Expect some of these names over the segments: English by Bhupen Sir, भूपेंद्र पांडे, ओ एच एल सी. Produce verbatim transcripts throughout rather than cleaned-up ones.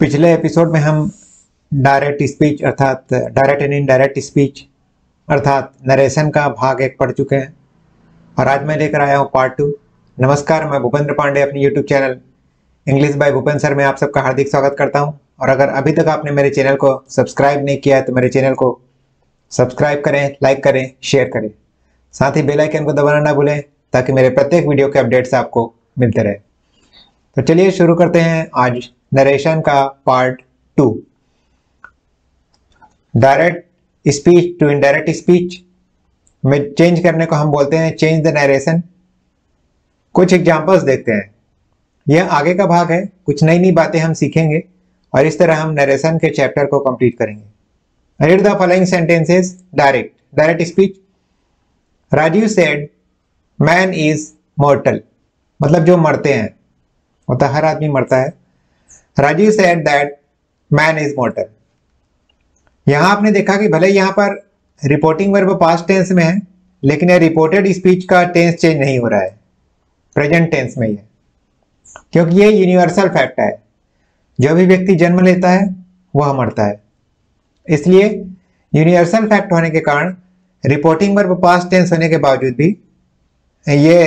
पिछले एपिसोड में हम डायरेक्ट स्पीच अर्थात डायरेक्ट एंड इनडायरेक्ट स्पीच अर्थात नरेशन का भाग एक पढ़ चुके हैं और आज मैं लेकर आया हूँ पार्ट टू। नमस्कार, मैं भूपेंद्र पांडे अपने YouTube channel English by Bhupen sir में आप सबका हार्दिक स्वागत करता हूँ। और अगर अभी तक आपने मेरे चैनल को सब्सक्राइब नहीं किया है तो मेरे चैनल को सब्सक्राइब करें, लाइक करें, शेयर करें, साथ ही बेल आइकन को दबाना ना भूलें ताकि मेरे प्रत्येक वीडियो के अपडेट्स आपको मिलते रहे। तो चलिए शुरू करते हैं आज नरेशन का part two, direct speech to indirect speech में चेंज करने को हम बोलते हैं चेंज द नरेशन। कुछ एग्जाम्पल्स देखते हैं, यह आगे का भाग है, कुछ नई नई बातें हम सीखेंगे और इस तरह हम नरेशन के चैप्टर को कंप्लीट करेंगे। Read the following sentences direct direct speech. Rajiv said man is mortal, मतलब जो मरते हैं, मतलब हर आदमी मरता है। Rajiv said that man is mortal. यहाँ आपने देखा कि भले यहाँ पर रिपोर्टिंग वर्ब पास्ट टेंस में है लेकिन यह रिपोर्टेड स्पीच का टेंस चेंज नहीं हो रहा है, प्रेजेंट टेंस में ही है, क्योंकि ये यूनिवर्सल फैक्ट है, जो भी व्यक्ति जन्म लेता है वह मरता है। इसलिए यूनिवर्सल फैक्ट होने के कारण रिपोर्टिंग वर्ब पास्ट टेंस होने के बावजूद भी ये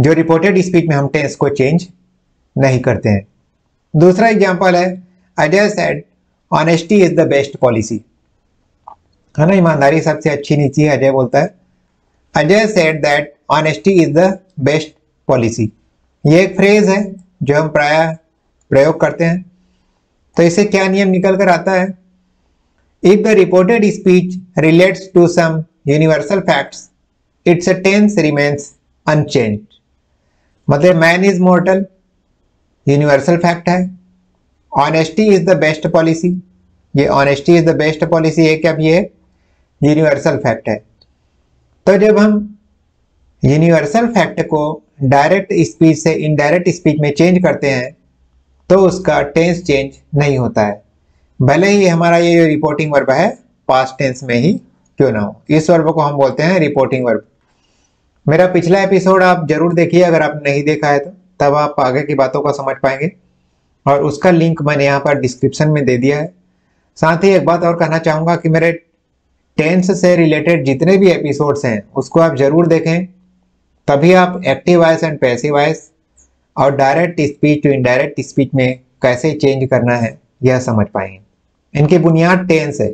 जो रिपोर्टेड स्पीच में हम टेंस को चेंज नहीं करते हैं। दूसरा एग्जांपल है Ajay said honesty is the best policy, है ना, ईमानदारी सबसे अच्छी नीति है, अजय बोलता है। Ajay said that honesty is the best policy, ये एक फ्रेज है जो हम प्रायः प्रयोग करते हैं। तो इससे क्या नियम निकल कर आता है, if the reported speech relates to some universal facts its a tense remains unchange. मतलब man is mortal universal fact है, honesty is the best policy, ये honesty is the best policy है, क्या ये यूनिवर्सल फैक्ट है। तो जब हम यूनिवर्सल फैक्ट को डायरेक्ट स्पीच से इनडायरेक्ट स्पीच में चेंज करते हैं तो उसका टेंस चेंज नहीं होता है, भले ही हमारा ये रिपोर्टिंग वर्ब है पास्ट टेंस में ही क्यों ना हो। इस वर्ब को हम बोलते हैं रिपोर्टिंग वर्ब। मेरा पिछला एपिसोड आप जरूर देखिए अगर आप नहीं देखा है तो, तब आप आगे की बातों को समझ पाएंगे और उसका लिंक मैंने यहाँ पर डिस्क्रिप्शन में दे दिया है। साथ ही एक बात और कहना चाहूँगा कि मेरे टेंस से रिलेटेड जितने भी एपिसोड्स हैं उसको आप जरूर देखें, तभी आप active voice and passive voice और direct speech to indirect speech में कैसे चेंज करना है यह समझ पाएंगे। इनकी बुनियाद टेंस है,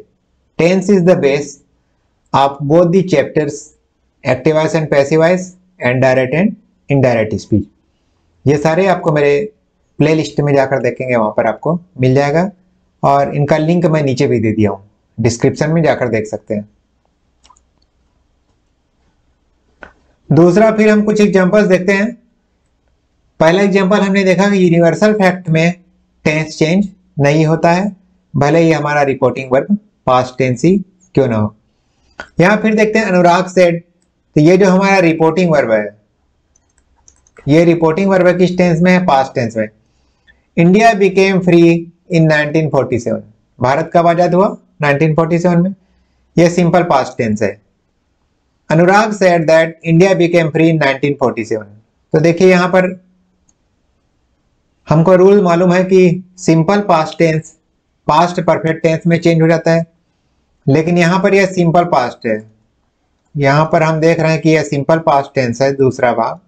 tense is the base of both the chapters active voice and passive voice and direct and indirect speech. ये सारे आपको मेरे प्लेलिस्ट में जाकर देखेंगे, वहाँ पर आपको मिल जाएगा और इनका लिंक मैं नीचे भी दे दिया हूँ, डिस्क्रिप्शन में जाकर देख सकते हैं। दूसरा फिर हम कुछ एग्जाम्पल्स देखते हैं। पहला एग्जाम्पल हमने देखा कि यूनिवर्सल फैक्ट में टेंस चेंज नहीं होता है, भले ही हमारा रिपोर्टिंग वर्ब पास्ट टेंस ही क्यों ना हो। यहाँ फिर देखते हैं अनुराग सेड, तो ये जो हमारा रिपोर्टिंग वर्ब है, ये रिपोर्टिंग वर्ब किस टेंस में है, पास्ट टेंस में। India became free in nineteen forty seven, Bharat कब आजाद हुआ, नाइनटीन फोर्टी सेवन में, ये सिंपल पास्ट टेंस है। Anurag said that India became free in nineteen forty seven. तो देखिए यहाँ पर हमको रूल मालूम है कि simple past tense past perfect tense में चेंज हो जाता है, लेकिन यहाँ पर यह सिंपल पास्ट है, यहाँ पर हम देख रहे हैं कि यह सिंपल पास्ट टेंस है दूसरा भाग,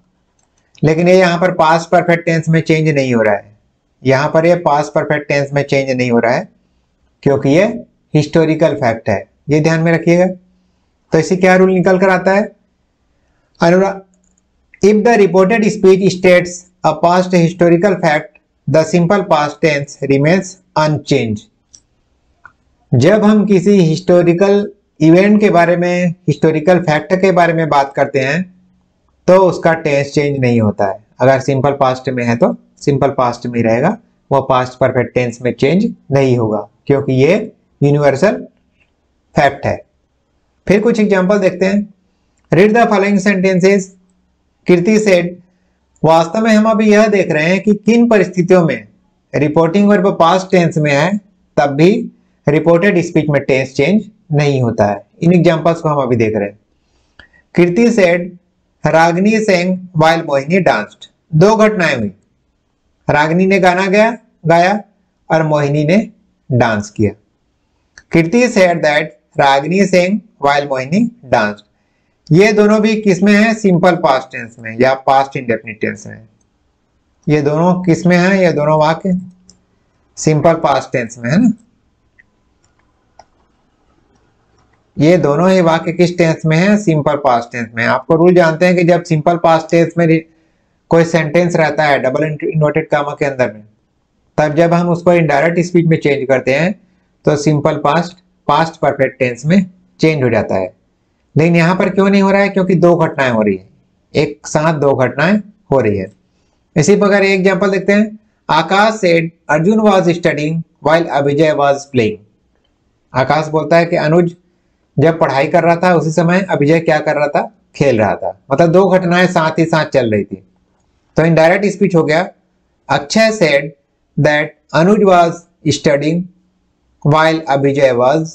लेकिन ये यह यहाँ पर पास्ट परफेक्ट टेंस में चेंज नहीं हो रहा है, यहाँ पर यह पास्ट परफेक्ट टेंस में चेंज नहीं हो रहा है क्योंकि ये हिस्टोरिकल फैक्ट है, ये ध्यान में रखिएगा। तो इसी क्या रूल निकल कर आता है, Anurag if the reported speech states a past historical fact the simple past tense remains unchange. जब हम किसी हिस्टोरिकल इवेंट के बारे में, हिस्टोरिकल फैक्ट के बारे में बात करते हैं तो उसका टेंस चेंज नहीं होता है, अगर सिंपल पास्ट में है तो सिंपल पास्ट में रहेगा, वह पास्ट परफेक्ट टेंस में चेंज नहीं होगा क्योंकि ये यूनिवर्सल फैक्ट है। फिर कुछ एग्जाम्पल देखते हैं। Read the following sentences. Kirti said, वास्तव में हम अभी यह देख रहे हैं कि किन परिस्थितियों में रिपोर्टिंग वर्ब पास्ट टेंस में है तब भी रिपोर्टेड स्पीच में टेंस चेंज नहीं होता है, इन एग्जाम्पल्स को हम अभी देख रहे हैं। Kirti said Ragini sang while Mohini danced. दो घटनाएं हुई, रागिनी ने गाना गाया गाया और मोहिनी ने डांस किया। Kirti said that Ragini sang while Mohini dance. ये दोनों भी किसमें हैं? सिंपल पास्ट टेंस में या पास्ट इंडेफिनिट टेंस में। ये दोनों किसमें हैं? ये दोनों वाक्य सिंपल पास्ट टेंस में है ना। ये दोनों ही वाक्य किस टेंस में है? सिंपल पास्ट टेंस में। आपको रूल जानते हैं कि जब सिंपल पास्ट टेंस में कोई सेंटेंस रहता है डबल इन्वर्टेड कॉमा के अंदर में, तब जब हम उसको इनडायरेक्ट स्पीच में चेंज करते हैं तो simple past past perfect tense में चेंज हो जाता है। लेकिन यहाँ पर क्यों नहीं हो रहा है? क्योंकि दो घटनाएं हो रही है, एक साथ दो घटनाएं हो रही है। इसी प्रकार एक एग्जाम्पल देखते हैं। आकाश said Arjun was studying while Abhijay was playing. आकाश बोलता है कि अनुज जब पढ़ाई कर रहा था उसी समय अभिजय क्या कर रहा था? खेल रहा था। मतलब दो घटनाएं साथ ही साथ चल रही थी, तो इनडायरेक्ट स्पीच हो गया। Akshay said that Anuj was studying while Abhijay was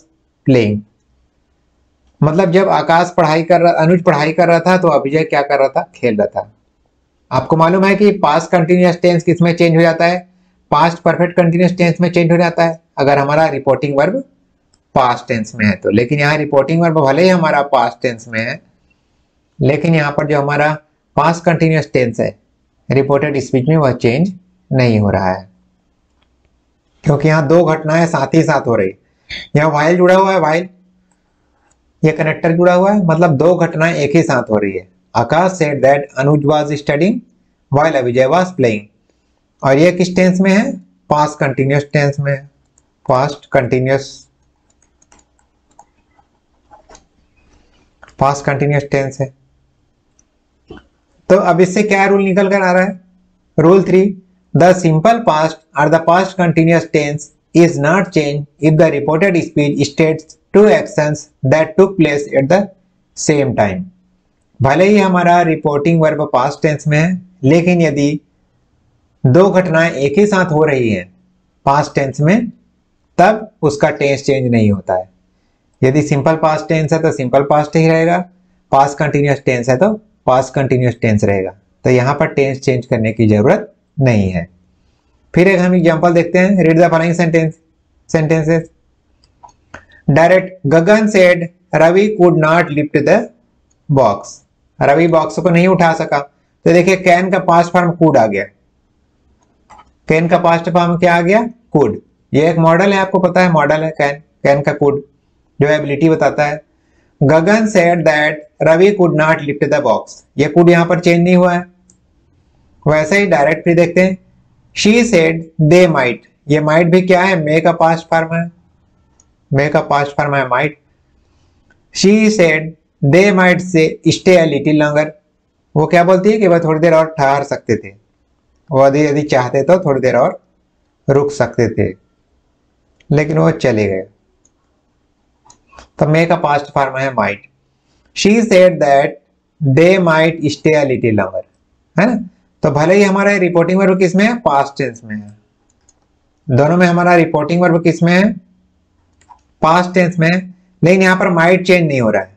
playing. मतलब जब आकाश पढ़ाई कर रहा, अनुज पढ़ाई कर रहा था तो अभिजय क्या कर रहा था? खेल रहा था। आपको मालूम है कि पास्ट कंटिन्यूअस टेंस किसमें चेंज हो जाता है? पास्ट परफेक्ट कंटिन्यूअस टेंस में चेंज हो जाता है अगर हमारा रिपोर्टिंग वर्ब पास्ट टेंस में है तो। लेकिन यहाँ रिपोर्टिंग वर्ब भले ही हमारा पास्ट टेंस में है, लेकिन यहाँ पर जो हमारा पास्ट कंटिन्यूअस टेंस है रिपोर्टेड स्पीच में वह चेंज नहीं हो रहा है, क्योंकि यहाँ दो घटनाएं साथ ही साथ हो रही। यहाँ व्हाइल जुड़ा हुआ है, व्हाइल ये कनेक्टर जुड़ा हुआ है, मतलब दो घटनाएं एक ही साथ हो रही है। आकाश said that Anuj was studying while Abhijay was playing. और ये किस टेंस में है? पास्ट कंटिन्यूअस टेंस में है। Past continuous past continuous tense है। तो अब इससे क्या रूल निकल कर आ रहा है? Rule three, the simple past और the past continuous tense is not change if the reported speech states two actions that took place at the same time. भले ही हमारा रिपोर्टिंग वर्ब पास्ट टेंस में है, लेकिन यदि दो घटनाएं एक ही साथ हो रही हैं पास्ट टेंस में, तब उसका टेंस चेंज नहीं होता है। यदि सिंपल पास्ट टेंस है तो सिंपल पास्ट ही रहेगा, पास्ट कंटिन्यूअस टेंस है तो पास्ट कंटिन्यूअस टेंस रहेगा। तो यहाँ पर टेंस चेंज करने की जरूरत नहीं है। फिर एक हम एग्जांपल देखते हैं। Read the following sentence sentences. Direct, Gagan said Ravi could not lift the box. Ravi box को नहीं उठा सका। तो देखिए कैन का पास्ट फॉर्म कुड आ गया। कैन का पास्ट फॉर्म क्या आ गया? कुड। ये एक मॉडल है, आपको पता है मॉडल है कैन। कैन का कुड जो एबिलिटी बताता है। Gagan said that Ravi could not lift the box. ये कुड यहाँ पर चेंज नहीं हुआ है। वैसे ही डायरेक्ट फिर देखते हैं। She said they might. ये माइट भी क्या है? मे का पास्ट फॉर्म है। मे का पास्ट फॉर्म है might. She said they might से स्टे अ लिटिल लॉन्गर। वो क्या बोलती है कि वह थोड़ी देर और ठहर सकते थे, वह यदि चाहते तो थोड़ी देर और रुक सकते थे, लेकिन वो चले गए। तो मे का पास्ट फॉर्म है might. She said that they might stay a little longer, है ना। तो भले ही हमारा रिपोर्टिंग वर्ब किस में है? पास्ट टेंस में है। दोनों में हमारा रिपोर्टिंग वर्ब किस में है? पास्ट टेंस में है। लेकिन यहाँ पर माइट चेंज नहीं हो रहा है।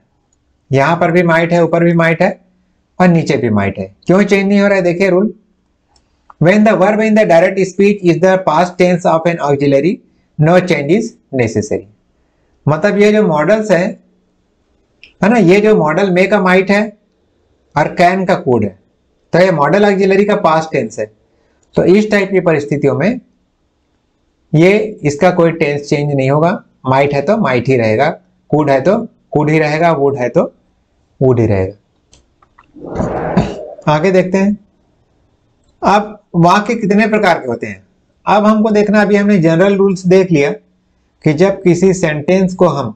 यहाँ पर भी माइट है, ऊपर भी माइट है और नीचे भी माइट है। क्यों चेंज नहीं हो रहा है? देखिए rule, when the verb in the direct speech is the past tense of an auxiliary no change is necessary. मतलब ये जो मॉडल्स है है ना, ये जो मॉडल मे का माइट है और कैन का कुड है, तो ये मॉडल ऑक्सिलरी का पास्ट टेंस है। तो इस टाइप की परिस्थितियों में ये इसका कोई टेंस चेंज नहीं होगा। माइट है तो माइट ही रहेगा, कुड है तो कुड ही रहेगा, वुड है तो वुड ही रहेगा। आगे देखते हैं। अब वाक्य कितने प्रकार के होते हैं? अब हमको देखना, अभी हमने जनरल रूल्स देख लिया कि जब किसी सेंटेंस को हम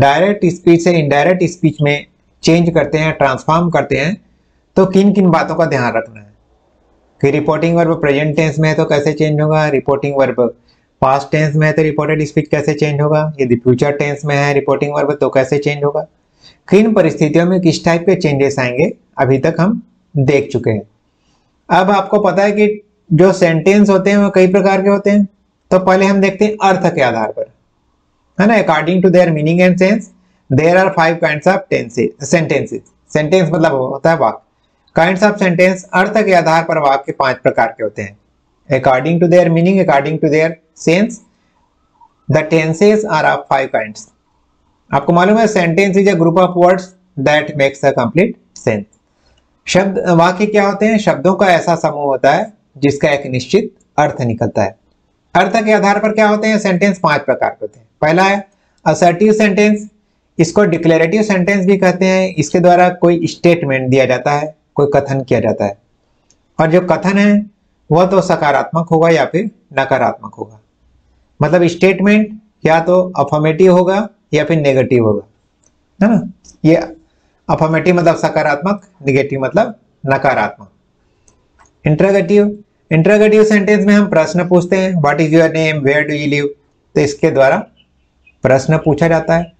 डायरेक्ट स्पीच से इनडायरेक्ट स्पीच में चेंज करते हैं, ट्रांसफॉर्म करते हैं, तो किन किन बातों का ध्यान रखना है कि रिपोर्टिंग वर्ब प्रेजेंट टेंस में है तो कैसे चेंज होगा, रिपोर्टिंग वर्ब पास्ट टेंस में है तो रिपोर्टेड स्पीच कैसे चेंज होगा, यदि फ्यूचर टेंस में है रिपोर्टिंग वर्ब तो कैसे चेंज होगा, किन परिस्थितियों में किस टाइप के चेंजेस आएंगे, अभी तक हम देख चुके हैं। अब आपको पता है कि जो सेंटेंस होते हैं वो कई प्रकार के होते हैं। तो पहले हम देखते हैं अर्थ के आधार पर, है ना। According to their meaning and sense there are five kinds of sentences. Sentence मतलब होता है वाक्य। काइंड्स ऑफ सेंटेंस, अर्थ के आधार पर वाक्य पांच प्रकार के होते हैं। according to their meaning, according to their sense. The tenses are of five kinds. आपको मालूम है sentence is a group of words that makes a complete sense. शब्द वाक्य क्या होते हैं? शब्दों का ऐसा समूह होता है जिसका एक निश्चित अर्थ निकलता है. अर्थ के आधार पर क्या होते हैं? सेंटेंस पांच प्रकार के होते हैं. पहला है असर्टिव सेंटेंस, इसको डिक्लेरेटिव सेंटेंस भी कहते हैं. इसके द्वारा कोई स्टेटमेंट दिया जाता है, कोई कथन किया जाता है, और जो कथन है वह तो सकारात्मक होगा या फिर नकारात्मक होगा. मतलब स्टेटमेंट या तो अफर्मेटिव होगा या फिर नेगेटिव होगा, है ना. ये अफर्मेटिव मतलब सकारात्मक, नेगेटिव मतलब नकारात्मक. इंटरोगेटिव, इंटरोगेटिव सेंटेंस में हम प्रश्न पूछते हैं. What is your name, where do you live. तो इसके द्वारा प्रश्न पूछा जाता है.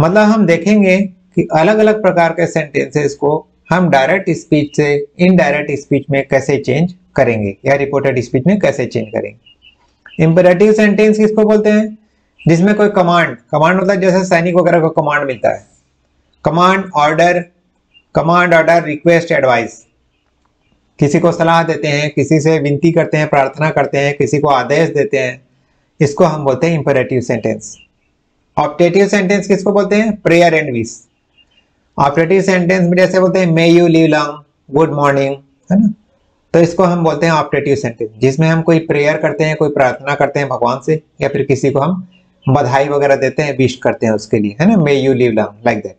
मतलब हम देखेंगे कि अलग अलग प्रकार के सेंटेंसेस को हम डायरेक्ट स्पीच से इनडायरेक्ट स्पीच में कैसे चेंज करेंगे या रिपोर्टेड स्पीच में कैसे चेंज करेंगे. इंपेरेटिव सेंटेंस किसको बोलते हैं? जिसमें कोई कमांड, कमांड मतलब जैसे सैनिक वगैरह को कमांड मिलता है. Command, order, command, order, request, advice. किसी को सलाह देते हैं, किसी से विनती करते हैं, प्रार्थना करते हैं, किसी को आदेश देते हैं. इसको हम बोलते हैं इंपेरेटिव सेंटेंस. ऑप्टेटिव सेंटेंस किसको बोलते हैं? Prayer and wish. Optative sentence में जैसे बोलते हैं may you live long, good morning, है ना. तो इसको हम बोलते हैं ऑप्टेटिव सेंटेंस, जिसमें हम कोई प्रेयर करते हैं, कोई प्रार्थना करते हैं भगवान से, या फिर किसी को हम बधाई वगैरह देते हैं, विश करते हैं उसके लिए, है ना. May you live long, like that.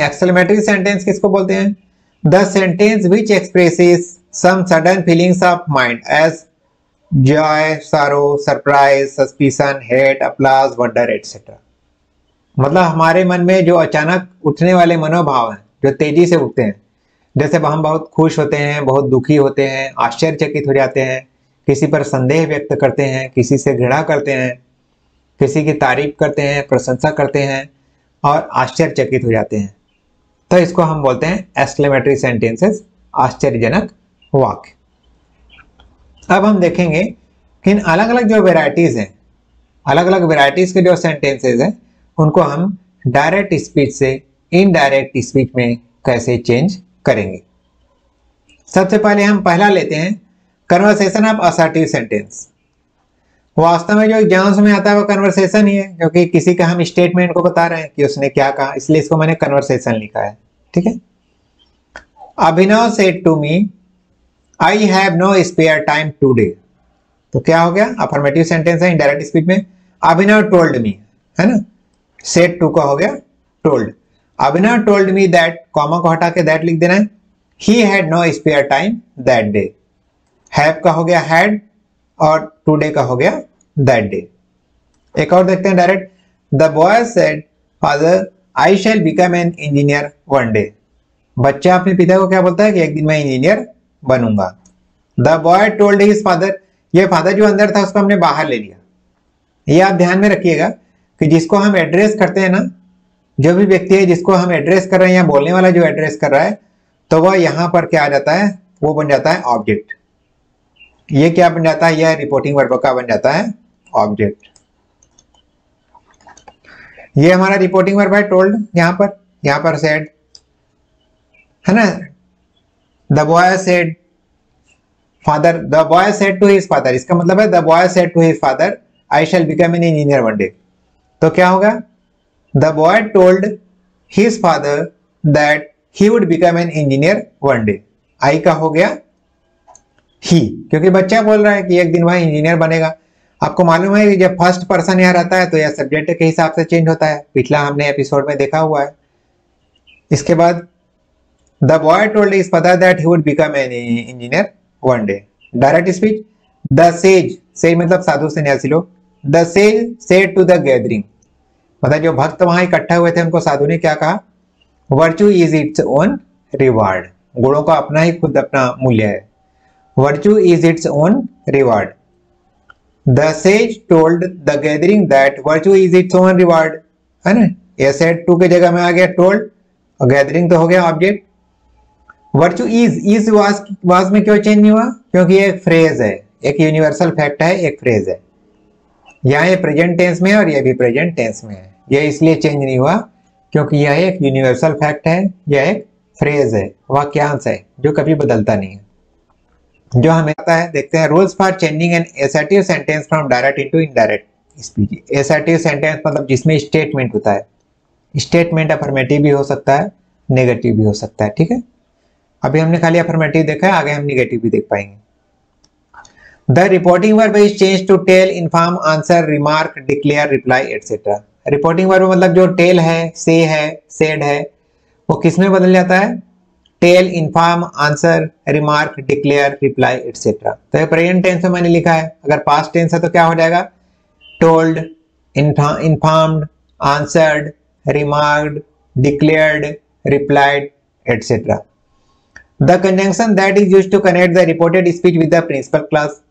Exclamatory sentence किसको बोलते हैं? The sentence which expresses some sudden feelings of mind as joy, sorrow, surprise, suspicion, hate, applause, wonder etcetera. मतलब हमारे मन में जो अचानक उठने वाले मनोभाव हैं, जो तेजी से उठते हैं, जैसे हम बहुत खुश होते हैं, बहुत दुखी होते हैं, आश्चर्यचकित हो जाते हैं, किसी पर संदेह व्यक्त करते हैं, किसी से घृणा करते हैं, किसी की तारीफ करते हैं, प्रशंसा करते हैं और आश्चर्यचकित हो जाते हैं. तो इसको हम बोलते हैं एक्सक्लेमेटरी सेंटेंसेस, आश्चर्यजनक वाक्य. अब हम देखेंगे कि इन अलग अलग जो वेराइटीज़ हैं, अलग अलग वेराइटीज़ के जो सेंटेंसेस हैं, उनको हम डायरेक्ट स्पीच से इनडायरेक्ट स्पीच में कैसे चेंज करेंगे. सबसे पहले हम पहला लेते हैं कन्वर्सेशन ऑफ असर्टिव सेंटेंस. वास्तव में जो एग्जाम्स में आता है वो कन्वर्सेशन ही है, क्योंकि किसी का हम स्टेटमेंट को बता रहे हैं कि उसने क्या कहा, इसलिए इसको मैंने कन्वर्सेशन लिखा है, ठीक है. Abhinav said to me I have no spare time today. तो क्या हो गया? अफर्मेटिव सेंटेंस है इनडायरेक्ट स्पीच में. अभिनव टोल्ड मी, है ना. सेट टू का हो गया told. Abhinav told me that, comma को हटा के दैट लिख देना है. He had no spare time that day. Have का हो गया हैड और टूडे का हो गया दैट डे. एक और देखते हैं direct. The boy said father I shall become an engineer one day. बच्चा अपने पिता को क्या बोलता है कि एक दिन मैं इंजीनियर बनूंगा. The boy told his father, ये फादर जो अंदर था उसको हमने बाहर ले लिया. ये आप ध्यान में रखिएगा कि जिसको हम एड्रेस करते हैं ना, जो भी व्यक्ति है जिसको हम एड्रेस कर रहे हैं या बोलने वाला जो एड्रेस कर रहा है, तो वह यहाँ पर क्या आ जाता है? वो बन जाता है ऑब्जेक्ट. ये क्या बन जाता है? यह रिपोर्टिंग वर्ब का बन जाता है ऑब्जेक्ट. ये हमारा रिपोर्टिंग वर्ब है टोल्ड. यहाँ पर यहाँ पर सेड, है ना. The boy said, father. The boy said to his father. इसका मतलब है the boy said to his father, I shall become an engineer one day. तो क्या होगा? The boy told his father that he would become an engineer one day. I का हो गया he, क्योंकि बच्चा बोल रहा है कि एक दिन वह इंजीनियर बनेगा. आपको मालूम है कि जब फर्स्ट पर्सन यहाँ रहता है तो यह सब्जेक्ट के हिसाब से चेंज होता है. पिछला हमने एपिसोड में देखा हुआ है. इसके बाद The boy told his father that he would become an engineer one day. Direct speech. The sage, sage मतलब साधु सन्यासी लोग. The sage said to the gathering, मतलब जो भक्त वहां इकट्ठा हुए थे उनको साधु ने क्या कहा? Virtue is its own reward. गुणों का अपना ही खुद अपना मूल्य है. Virtue is its own reward. The sage told the gathering that virtue is its own reward. है ना? ये said to के जगह में आ गया told. Gathering तो हो गया object. Virtue is is was was में क्यों चेंज नहीं हुआ? क्योंकि ये एक फ्रेज है, एक यूनिवर्सल फैक्ट है, एक फ्रेज है. यहाँ ये प्रेजेंट टेंस में है और ये भी प्रेजेंट टेंस में है. यह इसलिए चेंज नहीं हुआ क्योंकि यह एक यूनिवर्सल फैक्ट है, यह एक फ्रेज है, वाक्यांश है जो कभी बदलता नहीं है. जो हमें आता है, देखते हैं rules for changing an assertive sentence from direct into indirect speech. Assertive sentence मतलब जिसमें स्टेटमेंट होता है। स्टेटमेंट अफर्मेटिव भी हो सकता है, नेगेटिव भी हो सकता है। ठीक है, अभी हमने खाली अफर्मेटिव देखा है, आगे हम नेगेटिव भी देख पाएंगे। The reporting verb is change to tell, inform, answer, remark, declare, reply etcetera. Reporting verb मतलब जो टेल है, से है, सेड है, वो किसमें बदल जाता है? Tell, inform, answer, remark, declare, reply etcetera. तो ये प्रेजेंट टेंस में मैंने लिखा है, अगर पास्ट टेंस है तो क्या हो जाएगा? Told, informed, answered, remarked, declared, replied etcetera. The conjunction that is used to connect the reported speech with the principal clause.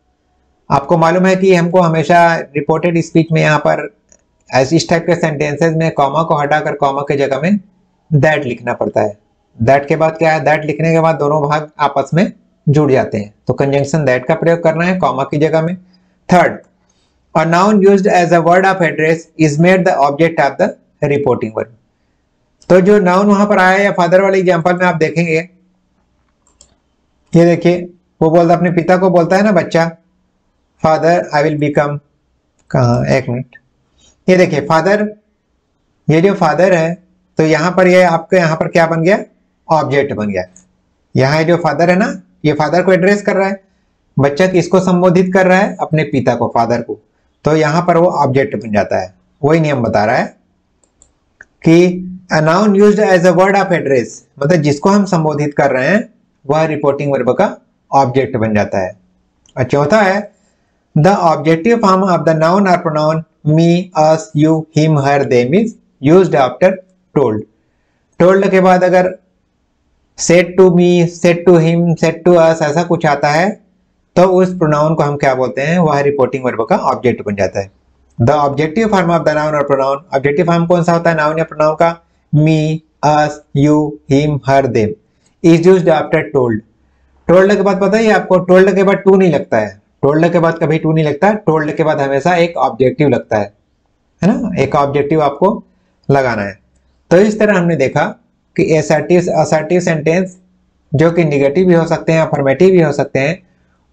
आपको मालूम है कि हमको हमेशा रिपोर्टेड स्पीच में यहाँ पर इस टाइप के सेंटेंसेज में कॉमा को हटाकर कॉमा की जगह में दैट लिखना पड़ता है। दैट के बाद क्या है? दैट लिखने के बाद दोनों भाग आपस में जुड़ जाते हैं, तो कंजंक्शन दैट का प्रयोग करना है कॉमा की जगह में। Third, a noun used as a word of address is made the object of the reporting verb. तो जो नाउन वहां पर आया है फादर वाले एग्जांपल में आप देखेंगे, ये देखिए वो बोलता अपने पिता को बोलता है ना बच्चा, फादर आई विल बिकम, कहाँ एक मिनट, ये देखिए फादर, ये जो फादर है तो यहाँ पर ये आपके यहाँ पर क्या बन गया? ऑब्जेक्ट बन गया। यहाँ जो फादर है ना, ये फादर को एड्रेस कर रहा है, बच्चा किसको संबोधित कर रहा है? अपने पिता को, फादर को। तो यहाँ पर वो ऑब्जेक्ट बन जाता है। वही नियम बता रहा है कि a noun used as a word of address मतलब जिसको हम संबोधित कर रहे हैं वह रिपोर्टिंग वर्ब का ऑब्जेक्ट बन जाता है। और चौथा है the objective form of the noun और pronoun me, us, you, him, her, them is used after told. Told के बाद अगर said to me, said to him, said to us ऐसा कुछ आता है तो उस प्रोनाउन को हम क्या बोलते हैं? वह रिपोर्टिंग वर्ब का ऑब्जेक्ट बन जाता है। The objective form of the noun और प्रोनाउन, ऑब्जेक्टिव फॉर्म कौन सा होता है नाउन या प्रोनाउन का? Me, us, you, him, her, them is used after told. Told के बाद पता है आपको, टोल्ड के बाद टू नहीं लगता है, टोल्ड के बाद कभी टू नहीं लगता, टोल्ड के बाद हमेशा एक ऑब्जेक्टिव लगता है, है ना, एक ऑब्जेक्टिव आपको लगाना है। तो इस तरह हमने देखा कि एसर्टिव असर्टिव सेंटेंस जो कि निगेटिव भी हो सकते हैं, अफर्मेटिव भी हो सकते हैं,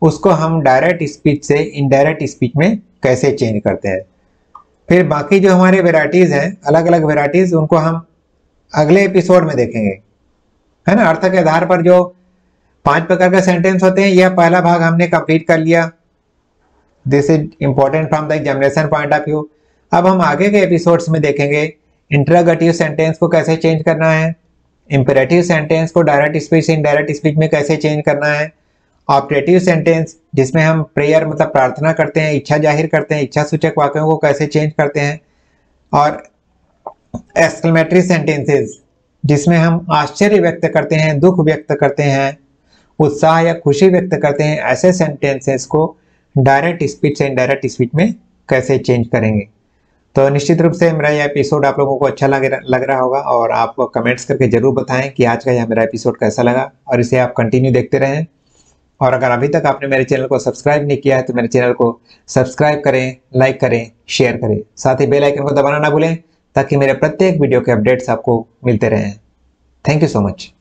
उसको हम डायरेक्ट स्पीच से इनडायरेक्ट स्पीच में कैसे चेंज करते हैं। फिर बाकी जो हमारे वेराइटीज़ हैं, अलग अलग वेराइटीज़, उनको हम अगले एपिसोड में देखेंगे, है ना। अर्थ के आधार पर जो पांच प्रकार के सेंटेंस होते हैं, यह पहला भाग हमने कंप्लीट कर लिया। This is important from the examination point of view. अब हम आगे के एपिसोड्स में देखेंगे इंटरोगेटिव सेंटेंस को कैसे चेंज करना है, इंपेरेटिव सेंटेंस को डायरेक्ट स्पीच से इनडायरेक्ट स्पीच में कैसे चेंज करना है, ऑपरेटिव सेंटेंस जिसमें हम प्रेयर मतलब प्रार्थना करते हैं, इच्छा जाहिर करते हैं, इच्छा सूचक वाक्यों को कैसे चेंज करते हैं, और एक्सक्लेमेटरी सेंटेंसेस जिसमें हम आश्चर्य व्यक्त करते हैं, दुख व्यक्त करते हैं, उत्साह या खुशी व्यक्त करते हैं, ऐसे सेंटेंसेस को डायरेक्ट स्पीच से इनडायरेक्ट स्पीच में कैसे चेंज करेंगे। तो निश्चित रूप से मेरा यह एपिसोड आप लोगों को अच्छा लग लग रहा होगा और आप कमेंट्स करके ज़रूर बताएं कि आज का यह मेरा एपिसोड कैसा लगा, और इसे आप कंटिन्यू देखते रहें। और अगर अभी तक आपने मेरे चैनल को सब्सक्राइब नहीं किया है तो मेरे चैनल को सब्सक्राइब करें, लाइक करें, शेयर करें, साथ ही बेल आइकन को दबाना ना भूलें ताकि मेरे प्रत्येक वीडियो के अपडेट्स आपको मिलते रहें। Thank you so much.